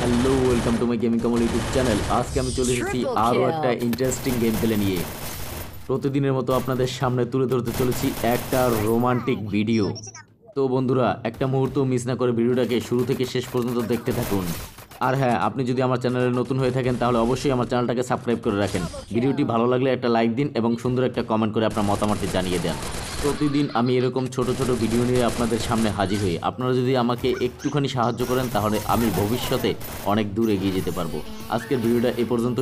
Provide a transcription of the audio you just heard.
Hello welcome to my gaming Kamal YouTube channel. आज के हमें चले এসেছি আরো একটা ইন্টারেস্টিং গেম প্লে নিয়ে। প্রতিদিনের মতো আপনাদের সামনে তুলে ধরতে চলেছি একটা রোমান্টিক ভিডিও। তো বন্ধুরা, একটা মুহূর্ত মিস না করে ভিডিওটাকে শুরু থেকে শেষ পর্যন্ত দেখতে থাকুন। আর হ্যাঁ, আপনি যদি আমার চ্যানেলে নতুন হয়ে থাকেন তাহলে অবশ্যই আমার চ্যানেলটাকে সাবস্ক্রাইব করে রাখেন। ভিডিওটি ভালো লাগলে একটা লাইক দিন এবং সুন্দর একটা কমেন্ট করে আপনার মতামতটি জানিয়ে দেন। প্রতিদিন আমি এরকম ছোট ছোট ভিডিও নিয়ে আপনাদের সামনে হাজির হই। আপনারা যদি আমাকে একটুখানি সাহায্য করেন তাহলে আমি ভবিষ্যতে অনেক দূর এগিয়ে যেতে পারবো। আজকের ভিডিওটা এই পর্যন্তই।